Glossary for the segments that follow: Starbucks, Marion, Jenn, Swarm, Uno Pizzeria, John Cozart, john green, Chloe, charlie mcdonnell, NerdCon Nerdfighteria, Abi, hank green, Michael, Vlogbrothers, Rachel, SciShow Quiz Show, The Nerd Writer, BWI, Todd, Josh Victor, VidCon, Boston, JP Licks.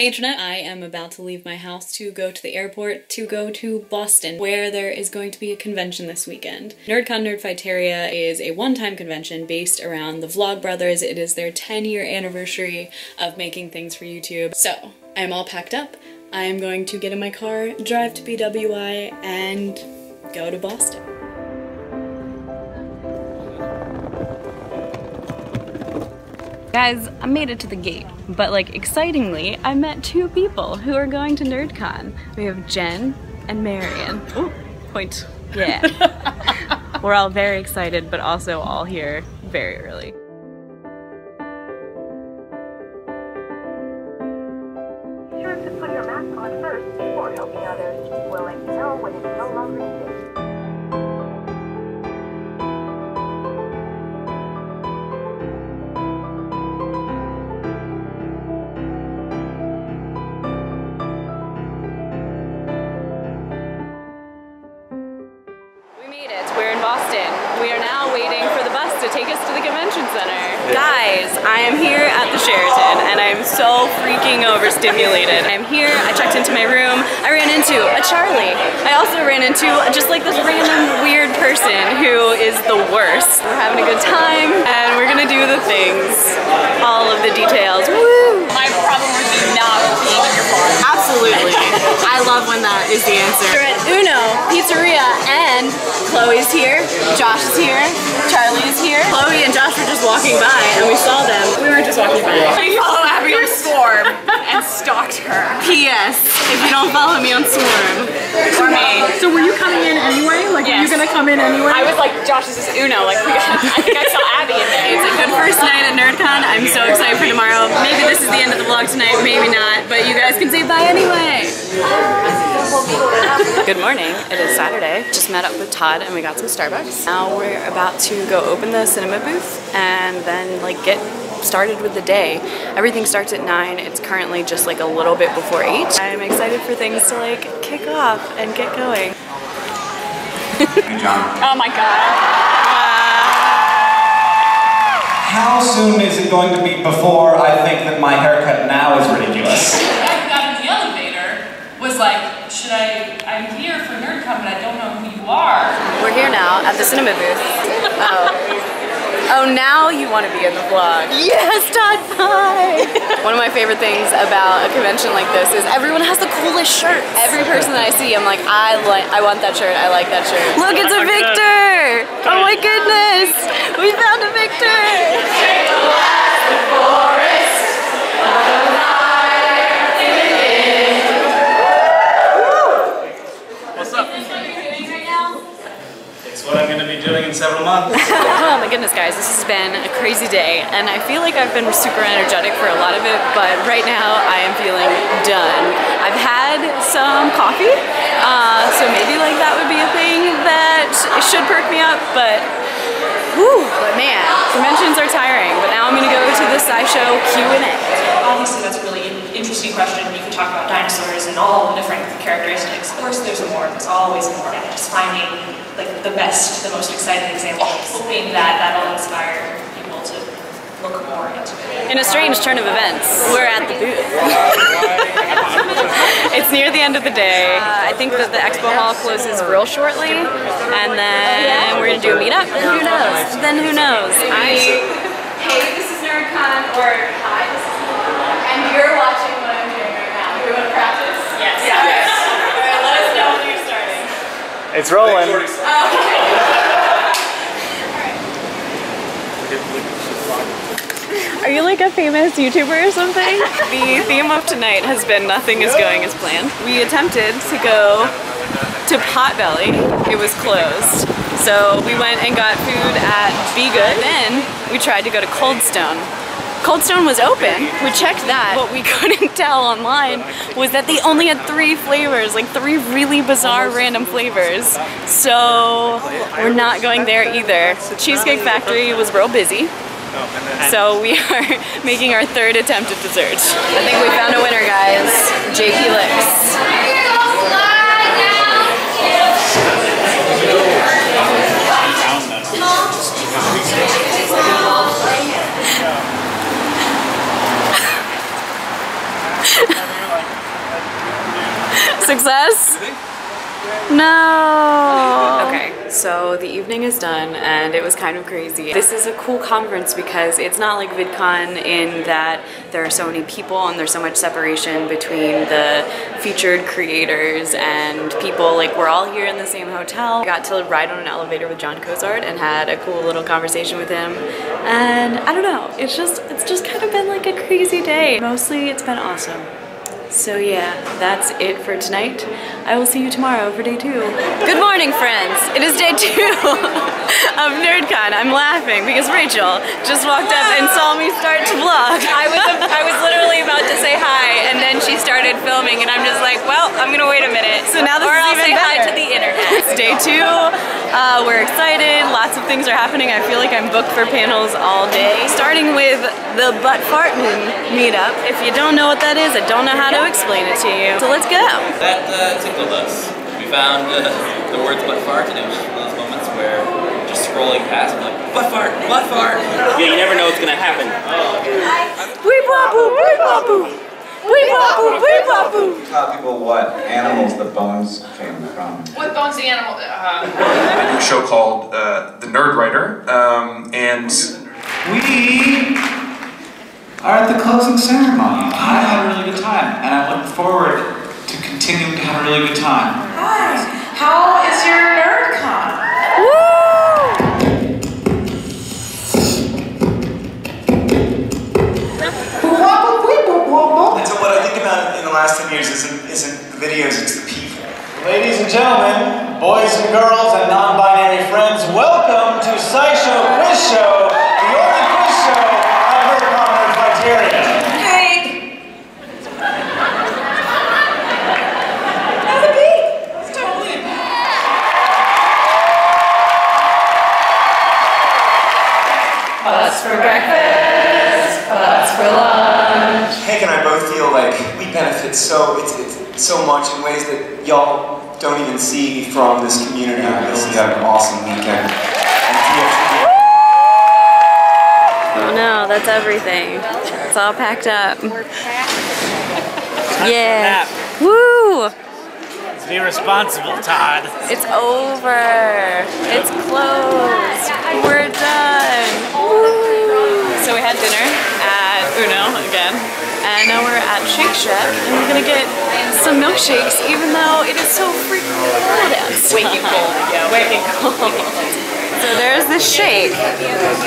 Hey internet, I am about to leave my house to go to the airport to go to Boston, where there is going to be a convention this weekend. NerdCon Nerdfighteria is a one-time convention based around the Vlogbrothers. It is their 10-year anniversary of making things for YouTube. So I'm all packed up. I am going to get in my car, drive to BWI, and go to Boston. Guys, I made it to the gate, but like excitingly, I met two people who are going to NerdCon. We have Jen and Marion. Oh, point. Yeah. We're all very excited, but also all here very early. Be sure to put your mask on first before helping others. We'll let you know when it's no longer needed. So freaking overstimulated. I'm here, I checked into my room, I ran into a Charlie. I also ran into just like this random weird person who is the worst. We're having a good time and we're gonna do the things, all of the details. Woo! My problem would be not being on your phone. Absolutely. I love when that is the answer. We're at Uno Pizzeria and Chloe's here, Josh is here, Charlie is here. Chloe and Josh were just walking by and we saw them. We were just walking by. We follow every Swarm and stalked her. P.S. If you don't follow me on Swarm, or me. So were you coming in anyway? Like, yes. Were you gonna come in anyway? I was like, Josh, this is Uno. Like, I think I saw Abby in there. It's a good first night at NerdCon. I'm so excited for tomorrow. Maybe this is the end of the vlog tonight, maybe not, but you guys can say bye anyway. Good morning, it is Saturday. Just met up with Todd and we got some Starbucks. Now we're about to go open the cinema booth and then like get started with the day. Everything starts at 9. It's currently just like a little bit before 8. I'm excited for things to like kick off and get going. Oh my god. How soon is it going to be before I think that my haircut now is ridiculous? I got in the elevator, was like, should I'm here for NerdCon, but I don't know who you are. We're here now at the cinema booth. Oh. Oh, now you want to be in the vlog. Yes, Todd, hi! One of my favorite things about a convention like this is everyone has the coolest shirts. Every person that I see, I'm like, I want that shirt, I like that shirt. Look, it's a Victor! Oh my goodness! We found a Victor! What's up? It's what I'm going to be doing in several months. Oh my goodness guys, this has been a crazy day and I feel like I've been super energetic for a lot of it, but right now I am feeling done. I've had some coffee, so maybe like that would be a thing that should perk me up, but whew, but man, conventions are tiring. But now I'm gonna go to the SciShow Q&A. Obviously that's a really interesting question. You can talk about dinosaurs and all the different characteristics. Of course there's more, there's always more. Just finding like the best, the most exciting example, hoping that that'll inspire people to look more into it. In a strange turn of events, we're at the booth. It's near the end of the day. I think that the expo hall closes real shortly, and then we're gonna do a meetup. Who knows? Then who knows? Hey, this is NerdCon, or hi, this is NerdCon, and you're watching what I'm doing right now. You wanna practice? Yes. Yes. All right, let us know when you're starting. It's rolling. Are you like a famous YouTuber or something? The theme of tonight has been nothing is going as planned. We attempted to go to Potbelly. It was closed. So we went and got food at Be Good. Then we tried to go to Cold Stone. Cold Stone was open, we checked that. What we couldn't tell online was that they only had 3 flavors, like 3 really bizarre random flavors. So we're not going there either. The Cheesecake Factory was real busy. So we are making our 3rd attempt at dessert. I think we found a winner, guys. JP Licks. success? No. Okay, so the evening is done and it was kind of crazy. This is a cool conference because it's not like VidCon in that there are so many people and there's so much separation between the featured creators and people. Like, we're all here in the same hotel. I got to ride on an elevator with John Cozart and had a cool little conversation with him. And I don't know, it's just kind of been like a crazy day. Mostly it's been awesome. So yeah, that's it for tonight. I will see you tomorrow for day 2. Good morning, friends. It is day 2 of NerdCon. I'm laughing because Rachel just walked up and saw me start to vlog. I was literally about to say hi, and then she started filming, and I'm just like, well, I'm gonna wait a minute. So now this is even better. Or I'll say hi to the internet. It's day 2. We're excited. Lots of things are happening. I feel like I'm booked for panels all day. Starting with the Butt Fart Moon meetup. If you don't know what that is, I don't know how to explain it to you. So let's go. That tickled us. We found the words butt fart, and it was one of those moments where we're just scrolling past and like, butt fart, butt fart. Yeah, you never know what's gonna happen. Wee waboo, wee waboo, wee waboo, wee waboo. Taught people what animals the bones came from. What bones the animal? A new show called The Nerd Writer, and we are at the closing ceremony. I had a really good time, and I look forward to continuing to have a really good time. Hi, how is your NerdCon? Woo! And so what I think about in the last 10 years isn't the videos, it's the people. Ladies and gentlemen, boys and girls, and non-binary friends, welcome to SciShow Quiz Show. For breakfast, butts for lunch. Hank and I both feel like we benefit it's so much in ways that y'all don't even see from this community. This is an awesome weekend. Oh no, that's everything. It's all packed up. We're packed. Yeah. Woo! Be responsible, Todd. It's over. It's closed. We're done. So we had dinner at Uno again, and now we're at Shake Shack, and we're gonna get some milkshakes, even though it is so freaking cold out. Waking cold, yeah, waking cold. So there's this shake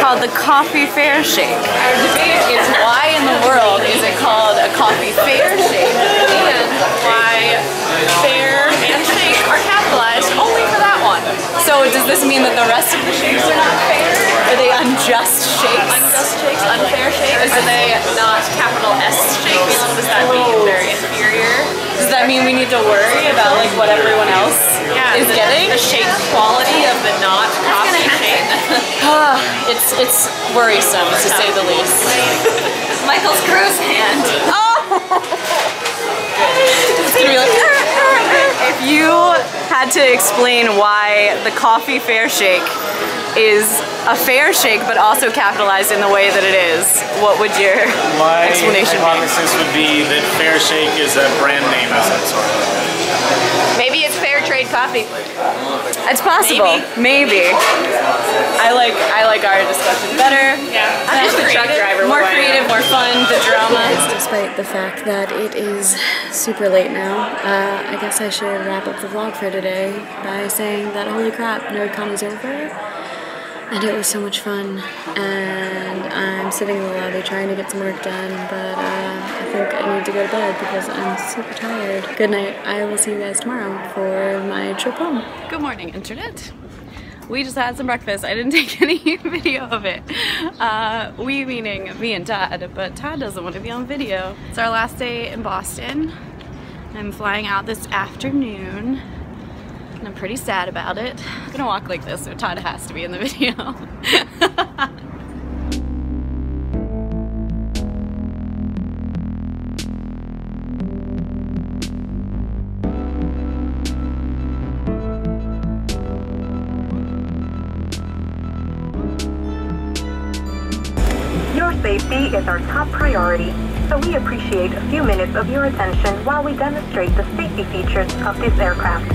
called the Coffee Fair Shake. Our debate is why in the world is it called a Coffee Fair Shake, and why fair and shake are capitalized only for that one. So does this mean that the rest of the shakes are not fair? Are they unjust shakes? Unjust shakes? Unfair shakes? Are they not capital S shakes? Does that mean they're inferior? Does that mean we need to worry about like what everyone else is getting? The shake quality of the not coffee shake. It's worrisome to say the least. Michael's cruise hand. Oh! It's gonna be like, if you had to explain why the Coffee Fair Shake is a fair shake, but also capitalized in the way that it is, what would your explanation be? My hypothesis would be that fair shake is a brand name of some sort. Maybe it's fair trade coffee. It's possible. Maybe. I like our discussion better. Yeah. I'm just a truck driver. More creative, more fun. The drama. Despite the fact that it is super late now, I guess I should wrap up the vlog for today by saying that holy crap, NerdCon is over. And it was so much fun, and I'm sitting in the lobby trying to get some work done, but I think I need to go to bed because I'm super tired. Good night. I will see you guys tomorrow for my trip home. Good morning, internet. We just had some breakfast. I didn't take any video of it. We meaning me and Todd, but Todd doesn't want to be on video. It's our last day in Boston. I'm flying out this afternoon. And I'm pretty sad about it. I'm gonna walk like this, so Todd has to be in the video. Your safety is our top priority. so we appreciate a few minutes of your attention while we demonstrate the safety features of this aircraft.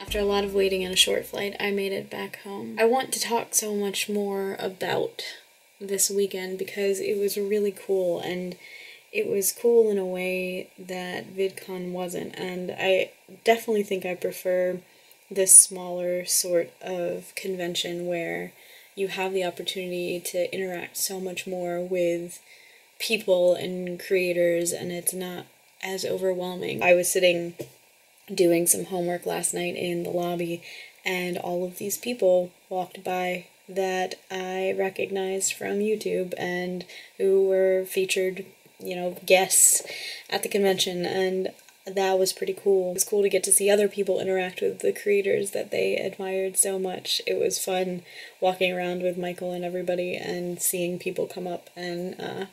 After a lot of waiting and a short flight, I made it back home. I want to talk so much more about this weekend because it was really cool, and it was cool in a way that VidCon wasn't, and I definitely think I prefer this smaller sort of convention where you have the opportunity to interact so much more with people and creators, and it's not as overwhelming. I was sitting doing some homework last night in the lobby, and all of these people walked by that I recognized from YouTube and who were featured, you know, guests at the convention, and that was pretty cool. It was cool to get to see other people interact with the creators that they admired so much. It was fun walking around with Michael and everybody and seeing people come up and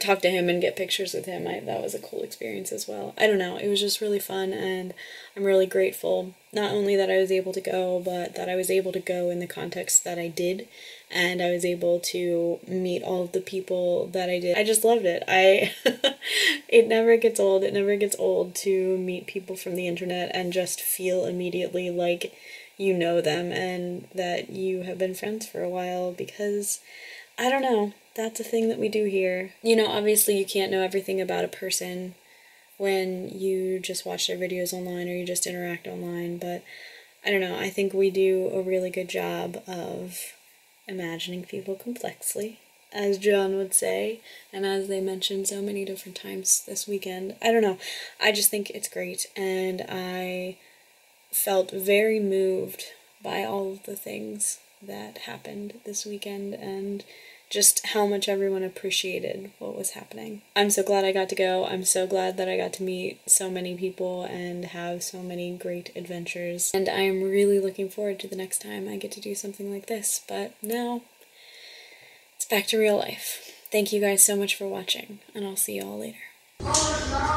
talk to him and get pictures with him. That was a cool experience as well. I don't know, it was just really fun, and I'm really grateful not only that I was able to go, but that I was able to go in the context that I did, and I was able to meet all of the people that I did. I just loved it. It never gets old. It never gets old to meet people from the internet and just feel immediately like you know them and that you have been friends for a while, because I don't know, that's a thing that we do here. You know, obviously you can't know everything about a person when you just watch their videos online or you just interact online, but I don't know, I think we do a really good job of imagining people complexly, as John would say, and as they mentioned so many different times this weekend. I don't know, I just think it's great, and I felt very moved by all of the things that happened this weekend and just how much everyone appreciated what was happening. I'm so glad I got to go. I'm so glad that I got to meet so many people and have so many great adventures, and I'm really looking forward to the next time I get to do something like this, but now it's back to real life. Thank you guys so much for watching, and I'll see you all later.